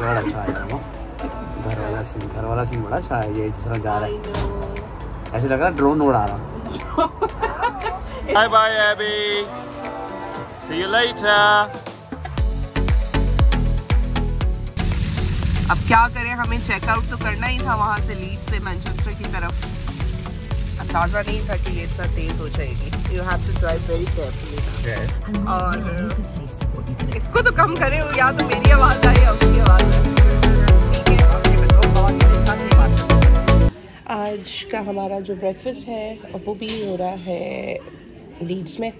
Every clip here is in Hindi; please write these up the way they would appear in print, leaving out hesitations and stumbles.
बड़ा अच्छा आया घर वाला सीन, घर वाला सीन बड़ा अच्छा है। ये जिस तरह जा रहा है ऐसे लग रहा है ड्रोन उड़ा रहा। Bye bye Abby, see you later. अब क्या करें, हमें चेकआउट तो करना ही था वहाँ से, लीड्स से मैनचेस्टर की तरफ। अंदाजा नहीं था कि ये इतना तेज हो जाएगी। You have to drive very carefully. और इसको तो कम करें, या तो मेरी आवाज़ आए या उसकी आवाज़ आए। आज का हमारा जो ब्रेकफास्ट है वो भी हो रहा है लीड्स में,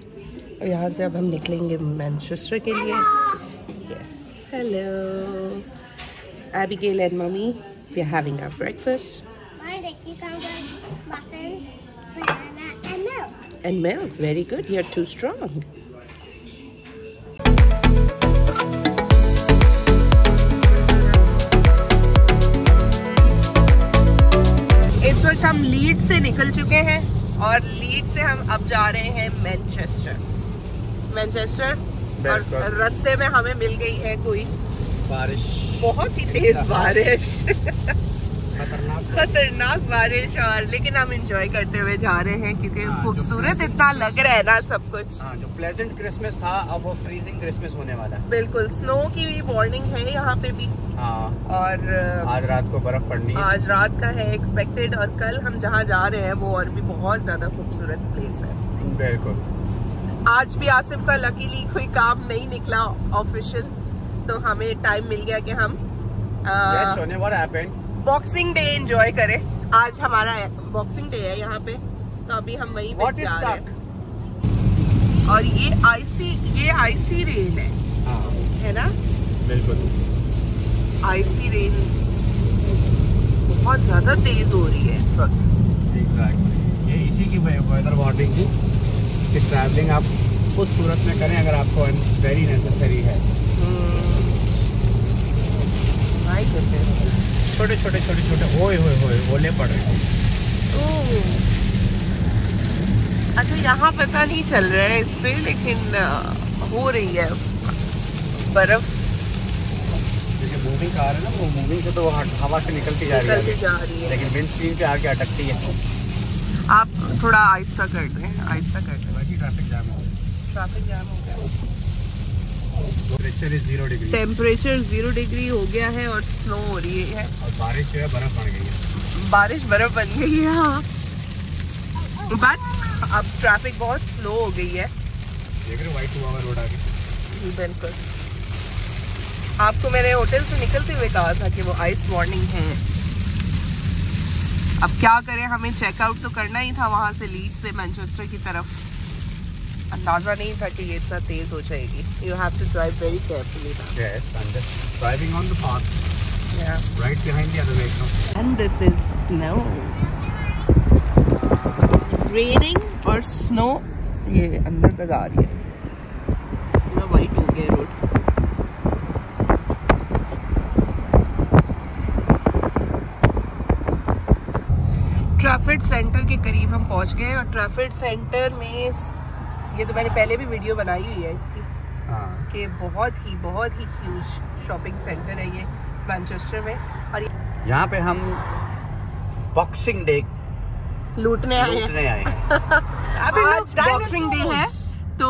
और यहाँ से अब हम निकलेंगे मैनचेस्टर के लिए। Yes, hello Abigail and Mummy, we are having our breakfast. Mine is cucumber, muffin, banana, and milk. And milk, very good. You are too strong. इस वक्त हम लीड से निकल चुके हैं और लीड से हम अब जा रहे हैं मैनचेस्टर। मैनचेस्टर और रास्ते में हमें मिल गई है कोई बारिश, बहुत ही तेज बारिश, खतरनाक बारिश। और लेकिन हम एंजॉय करते हुए जा रहे हैं क्योंकि खूबसूरत इतना लग रहा है ना सब कुछ। जो प्लेजेंट क्रिसमस था अब वो फ्रीजिंग क्रिसमस होने वाला है। बिल्कुल, स्नो की भी वार्निंग है यहाँ पे भी। और आज रात को बर्फ पड़नी है, आज रात का है एक्सपेक्टेड। और कल हम जहाँ जा रहे हैं वो और भी बहुत ज्यादा खूबसूरत प्लेस है। बिल्कुल, आज भी आसिफ का लकीली कोई काम नहीं निकला ऑफिशियल, तो हमें टाइम मिल गया कि हम बॉक्सिंग डे एंजॉय करें। आज हमारा बॉक्सिंग डे है यहाँ पे, तो अभी हम वहीं पे जा रहे हैं। और ये आईसी रेन है, है ना? बिल्कुल, आईसी रेन बहुत ज्यादा तेज हो रही है इस वक्त। एग्जैक्टली, ये इसी की वेदर वार्निंग थी कि ट्रैवलिंग आप उस सूरत में करें अगर आपको वेरी नेसेसरी है। छोटे छोटे छोटे छोटे ओले पड़ रहे हैं। अच्छा, यहाँ पता नहीं चल रहा है इस पे, लेकिन हो रही है बर्फ। जैसे मूविंग कार है ना, वो मूविंग से तो हवा से निकलती जा रही है लेकिन विंड स्क्रीन पे आके अटकती है। आप थोड़ा आहिस्ता कर दें। बाकी ट्रैफिक जाम हो गया। टेम्परेचर 0 डिग्री हो गया है और स्नो हो रही है और बारिश जो है बर्फ बन गई है। हाँ, बट अब ट्रैफिक बहुत स्लो हो गई है। देख रहे हो वाइट हुआ रोड आगे। बिल्कुल, आपको मैंने होटल से निकलते हुए कहा था कि वो आइस वार्निंग है। अब क्या करें, हमें चेकआउट तो करना ही था वहाँ से लीड्स से मैनचेस्टर की तरफ। अंदाजा नहीं था कि ये इतना तेज हो जाएगी। You have to drive very carefully. Yes, driving on the path. Yeah, right behind the other vehicle. And this is snow, raining और स्नो। ये अंदर तक आ रही है, पूरा वाइट हो गया रोड। ट्रैफर्ड सेंटर के करीब हम पहुंच गए और ट्रैफर्ड सेंटर में ये तो मैंने पहले भी वीडियो बनाई हुई है इसकी कि बहुत ही ह्यूज शॉपिंग सेंटर है ये मैनचेस्टर में। और यहाँ पे हम बॉक्सिंग डे लूटने आए हैं। आज बॉक्सिंग डे है तो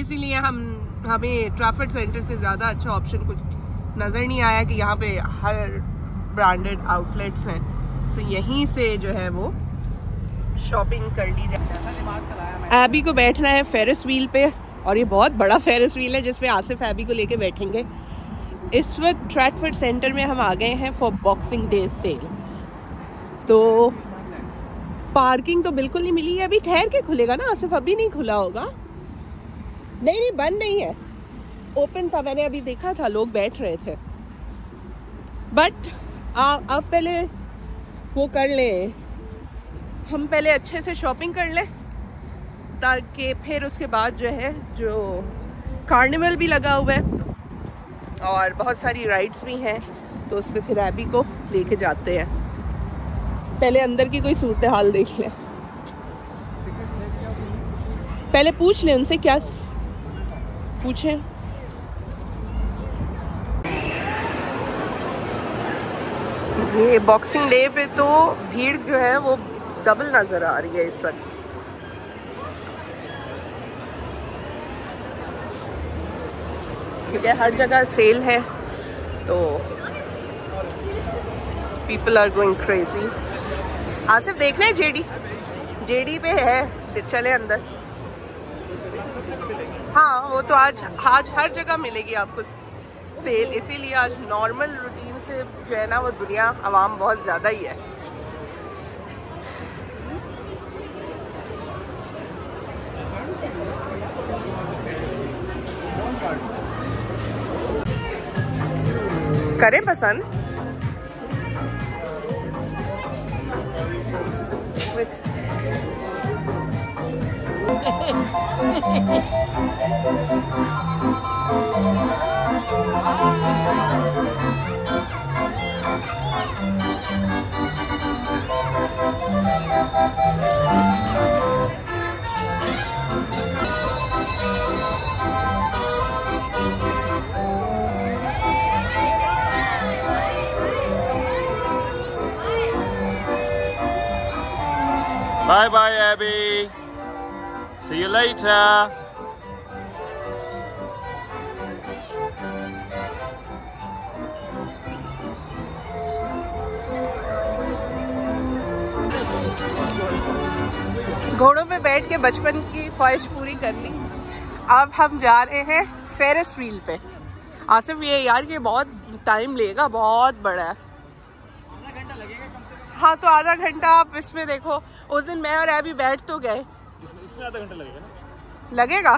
इसीलिए हमें ट्रैफर्ड सेंटर से ज़्यादा अच्छा ऑप्शन कुछ नज़र नहीं आया कि यहाँ पे हर ब्रांडेड आउटलेट्स हैं, तो यहीं से जो है वो शॉपिंग कर ली जाए। एबी को बैठना है फेरिस व्हील पे, और ये बहुत बड़ा फेरिस व्हील है जिसपे आसिफ एबी को लेके बैठेंगे। इस वक्त ट्रैफर्ड सेंटर में हम आ गए हैं फॉर बॉक्सिंग डे सेल। तो पार्किंग तो बिल्कुल नहीं मिली है, अभी ठहर के खुलेगा ना आसिफ? अभी नहीं खुला होगा। नहीं, बंद नहीं है, ओपन था, मैंने अभी देखा था, लोग बैठ रहे थे। बट आप पहले वो कर लें, हम पहले अच्छे से शॉपिंग कर लें ताकि फिर उसके बाद जो है जो कार्निवल भी लगा हुआ है और बहुत सारी राइड्स भी हैं, तो उस पर फिर एबी को लेके जाते हैं। पहले अंदर की कोई सूरत हाल देख लें, पहले पूछ लें उनसे, क्या पूछें ये बॉक्सिंग डे पे तो भीड़ जो है वो डबल नज़र आ रही है इस वक्त। क्योंकि हर जगह सेल है तो people are going crazy. Asif देखना है जेडी पे है, चले अंदर। हाँ वो तो आज हर जगह मिलेगी आपको सेल, इसीलिए आज नॉर्मल रूटीन से जो है ना वो दुनिया आवाम बहुत ज़्यादा ही है। करें पसंद Bye bye Abby. See you later. घोड़ों पे बैठ के बचपन की ख्वाहिश पूरी कर ली। अब हम जा रहे हैं फेरिस व्हील पे। आसिफ ये यार ये बहुत टाइम लेगा, बहुत बड़ा है। आधा घंटा लगेगा कम से कम। हाँ तो आधा घंटा आप इसमें देखो, उस दिन मैं और अभी बैठ तो गए। इसमें आधा घंटा लगेगा ना? लगेगा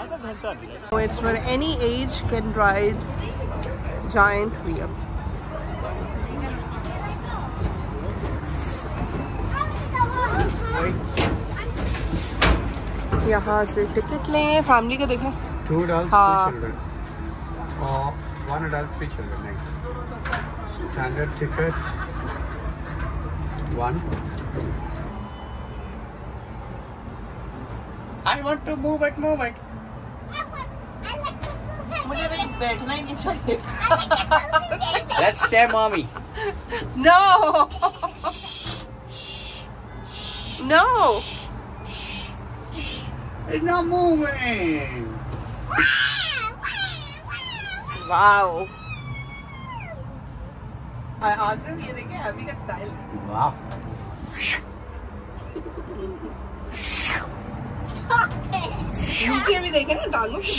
आधा घंटा। It's for any age can ride giant wheel. यहाँ से टिकट लें, फैमिली का देखें। हाँ। मुझे बैठना ही नहीं चाहिए। Let's stay, mommy. No. No. It's not moving. Wow. Awesome, ये देखिए अभी का स्टाइल। वाह। नीचे भी देखे ना टांगों की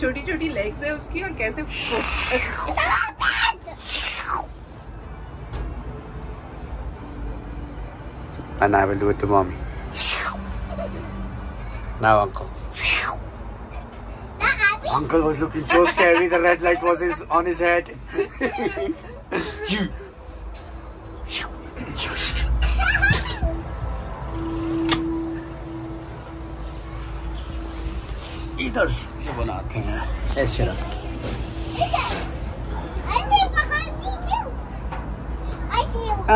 छोटी छोटी लेग्स है उसकी और कैसे। And I will do it to mommy. Now, uncle. Uncle was looking so scary. The red light was on his head. इधर से बनाते हैं ऐसे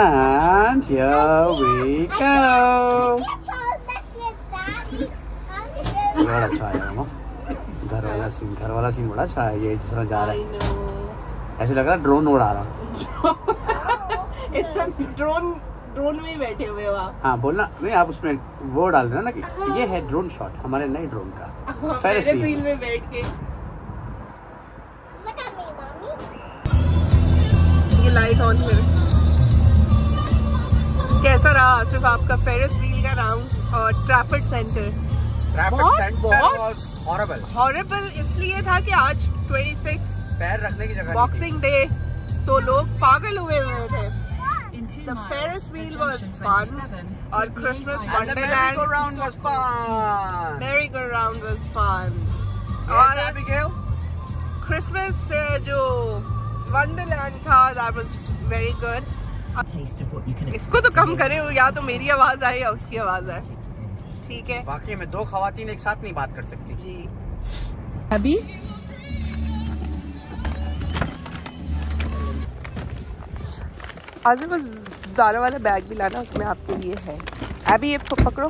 And here we go. बड़ा अच्छा है मामा, घर वाला सीन बड़ा अच्छा है। ये जिस तरह जा रहा है ऐसे लग रहा है ड्रोन उड़ा रहा। इस ड्रोन में बैठे हुए हो आप। हाँ बोलना नहीं, आप उसमें वो डाल देना ना कि हाँ। ये है ड्रोन शॉट हमारे नए ड्रोन का। हाँ, फेरिस व्हील में बैठ के लगा मेरी मम्मी। ये लाइट ऑन है। कैसा रहा आसिफ आपका फेरिस व्हील का राउंड? और ट्रैफर्ड सेंटर बहुत हॉरेबल इसलिए था कि आज 26 पैर रखने की जगह बॉक्सिंग डे तो लोग पागल हुए थे। The Ferris wheel was fun और Christmas Wonderland was fun. Merry-go-round was fun. और Abigail Christmas जो Wonderland था that was very good. इसको तो कम करें, या तो मेरी आवाज आए या उसकी आवाज आए। ठीक है वाकई में दो खवातीन एक साथ नहीं बात कर सकती जी। अभी आज़िम ज़ारा वाला बैग भी लाना, उसमें आपके लिए है। अभी ये पकड़ो,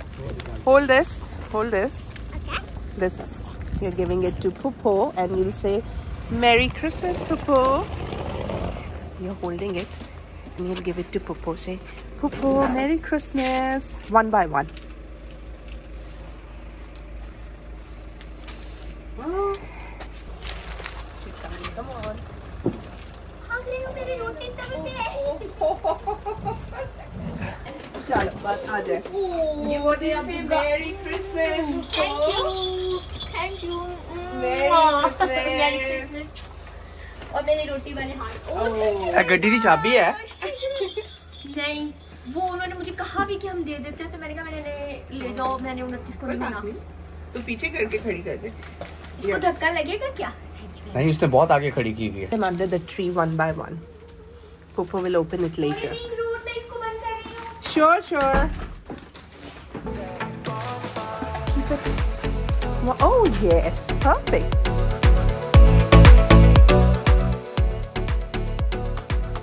hold this you're giving it to Pupo and you'll say Merry Christmas Pupo, you're holding it and he'll give it to Popo. Say, Popo, Merry Christmas. One by one. Merry Christmas. Thank you. Thank you. Merry Christmas. Merry Christmas. और मेरे रोटी वाले हाथ गड्डी की चाबी है नहीं, वो उन्होंने मुझे कहा भी कि हम दे देते हैं, तो मैंने कहा मैंने ले जाओ, मैंने 29 को मना तो पीछे करके खड़ी कर दे, इसको धक्का लगेगा क्या? नहीं, उसने बहुत आगे खड़ी की हुई है। Under the tree one by one. Poopó will open it later. मैं इसको बंद कर रही हूं। Sure sure. Oh yes, perfect.